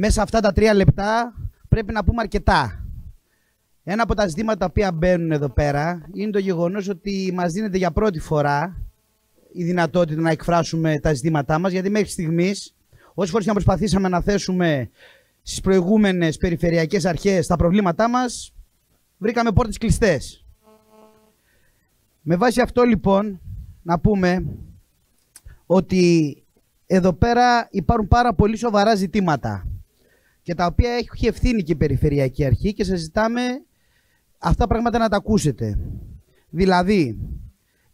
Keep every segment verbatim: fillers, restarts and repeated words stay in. μέσα αυτά τα τρία λεπτά πρέπει να πούμε αρκετά. Ένα από τα ζητήματα που μπαίνουν εδώ πέρα είναι το γεγονός ότι μας δίνεται για πρώτη φορά η δυνατότητα να εκφράσουμε τα ζητήματά μας, γιατί μέχρι στιγμής, όσες φορές να προσπαθήσαμε να θέσουμε στις προηγούμενες περιφερειακές αρχές τα προβλήματά μας, βρήκαμε πόρτες κλειστές. Με βάση αυτό λοιπόν να πούμε ότι εδώ πέρα υπάρχουν πάρα πολύ σοβαρά ζητήματα και τα οποία έχει ευθύνη και η Περιφερειακή Αρχή και σας ζητάμε αυτά πράγματα να τα ακούσετε. Δηλαδή,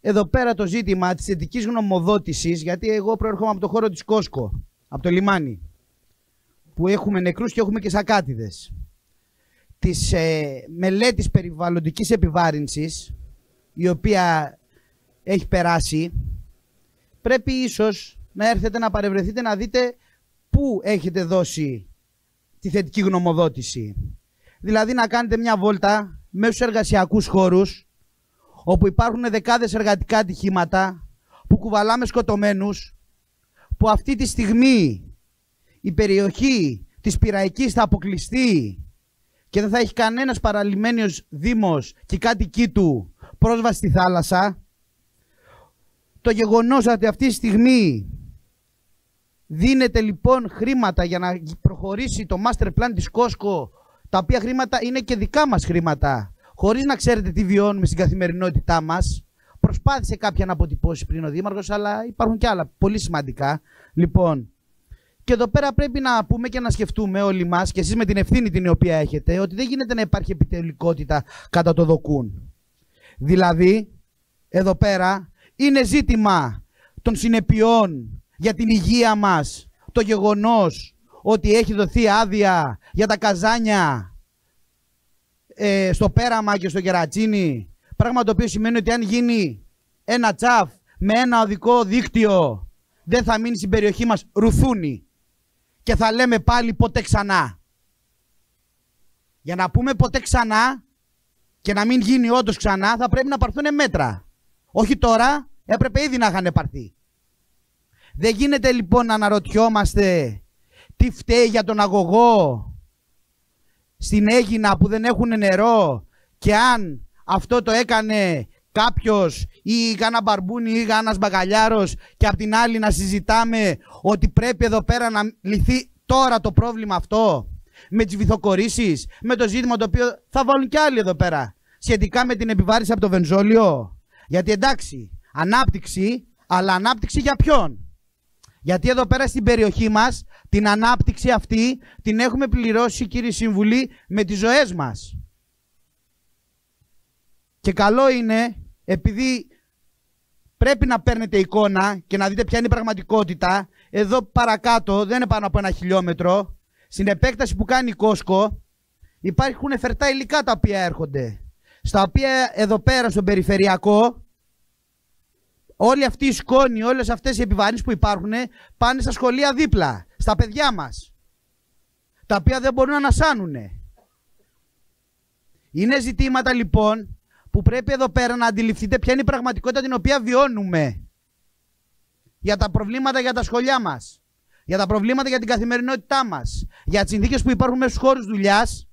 εδώ πέρα το ζήτημα της θετικής γνωμοδότησης, γιατί εγώ προέρχομαι από το χώρο της Κόσκο, από το λιμάνι, που έχουμε νεκρούς και έχουμε και σακάτιδες, της ε, μελέτης περιβαλλοντικής επιβάρυνσης, η οποία έχει περάσει, πρέπει ίσως να έρθετε να παρευρεθείτε να δείτε πού έχετε δώσει τη θετική γνωμοδότηση. Δηλαδή να κάνετε μια βόλτα μέσα στους εργασιακούς χώρους, όπου υπάρχουν δεκάδες εργατικά ατυχήματα, που κουβαλάμε σκοτωμένους, που αυτή τη στιγμή η περιοχή της Πειραϊκής θα αποκλειστεί και δεν θα έχει κανένας παραλυμένος δήμος και κάτοικοί του πρόσβαση στη θάλασσα. Το γεγονός ότι αυτή τη στιγμή δίνεται λοιπόν χρήματα για να προχωρήσει το master plan της Κόσκο, τα οποία χρήματα είναι και δικά μας χρήματα, χωρίς να ξέρετε τι βιώνουμε στην καθημερινότητά μας. Προσπάθησε κάποια να αποτυπώσει πριν ο Δήμαρχος, αλλά υπάρχουν και άλλα πολύ σημαντικά. Λοιπόν, και εδώ πέρα πρέπει να πούμε και να σκεφτούμε όλοι μας, και εσείς με την ευθύνη την οποία έχετε, ότι δεν γίνεται να υπάρχει επιτελικότητα κατά το δοκούν. Δηλαδή, εδώ πέρα είναι ζήτημα των συνεπειών για την υγεία μας το γεγονός ότι έχει δοθεί άδεια για τα καζάνια ε, στο Πέραμα και στο Κερατσίνι, πράγμα το οποίο σημαίνει ότι αν γίνει ένα τσαφ με ένα οδικό δίκτυο δεν θα μείνει στην περιοχή μας ρουθούνι και θα λέμε πάλι ποτέ ξανά. Για να πούμε ποτέ ξανά και να μην γίνει όντως ξανά θα πρέπει να πάρθουν μέτρα. Όχι τώρα, έπρεπε ήδη να είχαν πάρθει. Δεν γίνεται λοιπόν να αναρωτιόμαστε τι φταίει για τον αγωγό στην Αίγινα που δεν έχουν νερό και αν αυτό το έκανε κάποιος ή κάνα μπαρμπούνι ή κάνας μπαγκαλιάρος και απ' την άλλη να συζητάμε ότι πρέπει εδώ πέρα να λυθεί τώρα το πρόβλημα αυτό με τις βυθοκορήσεις, με το ζήτημα το οποίο θα βάλουν κι άλλοι εδώ πέρα σχετικά με την επιβάρυνση από το βενζόλιο. Γιατί εντάξει, ανάπτυξη, αλλά ανάπτυξη για ποιον? Γιατί εδώ πέρα στην περιοχή μας την ανάπτυξη αυτή την έχουμε πληρώσει, κύριοι σύμβουλοι, με τις ζωές μας. Και καλό είναι, επειδή πρέπει να παίρνετε εικόνα και να δείτε ποια είναι η πραγματικότητα, εδώ παρακάτω δεν είναι πάνω από ένα χιλιόμετρο, στην επέκταση που κάνει η Κόσκο υπάρχουν φερτά υλικά τα οποία έρχονται, στα οποία εδώ πέρα στον περιφερειακό όλη αυτή η σκόνη, όλες αυτές οι επιβαρύνσεις που υπάρχουν πάνε στα σχολεία δίπλα, στα παιδιά μας, τα οποία δεν μπορούν να ανασάνουν. Είναι ζητήματα λοιπόν που πρέπει εδώ πέρα να αντιληφθείτε ποια είναι η πραγματικότητα την οποία βιώνουμε για τα προβλήματα για τα σχολιά μας, για τα προβλήματα για την καθημερινότητά μας, για τις συνθήκες που υπάρχουν μέσα στους χώρους δουλειάς.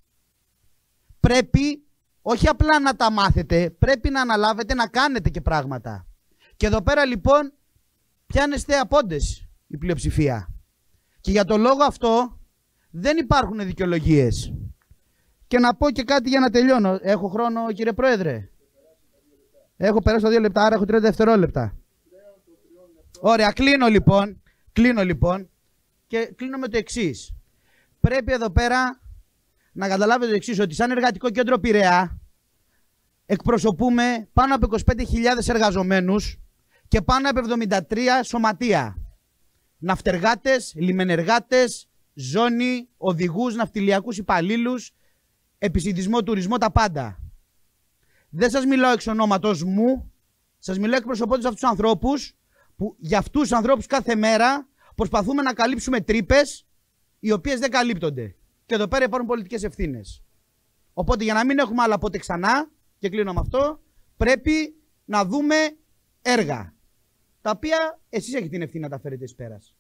Πρέπει όχι απλά να τα μάθετε, πρέπει να αναλάβετε να κάνετε και πράγματα. Και εδώ πέρα λοιπόν πιάνεστε απόντες η πλειοψηφία. Και για το λόγο αυτό δεν υπάρχουν δικαιολογίες. Και να πω και κάτι για να τελειώνω. Έχω χρόνο, κύριε Πρόεδρε? Έχω περάσει τα δύο λεπτά, άρα έχω τριάντα δευτερόλεπτα. Ωραία, κλείνω λοιπόν. Κλείνω λοιπόν. Και κλείνω με το εξής. Πρέπει εδώ πέρα να καταλάβετε το εξής, ότι σαν εργατικό κέντρο Πειραιά εκπροσωπούμε πάνω από είκοσι πέντε χιλιάδες εργαζομένους και πάνω από εβδομήντα τρία σωματεία. Ναυτεργάτες, λιμενεργάτες, ζώνη, οδηγούς, ναυτιλιακούς υπαλλήλους, επισιτισμό, τουρισμό, τα πάντα. Δεν σας μιλάω εξ ονόματος μου, σας μιλάω εκπροσωπώντας αυτούς τους ανθρώπους, που για αυτούς τους ανθρώπους κάθε μέρα προσπαθούμε να καλύψουμε τρύπες οι οποίες δεν καλύπτονται. Και εδώ πέρα υπάρχουν πολιτικές ευθύνες. Οπότε για να μην έχουμε άλλα ποτέ ξανά, και κλείνω με αυτό, πρέπει να δούμε έργα, τα οποία εσείς έχετε την ευθύνη να τα φέρετε εις πέρας.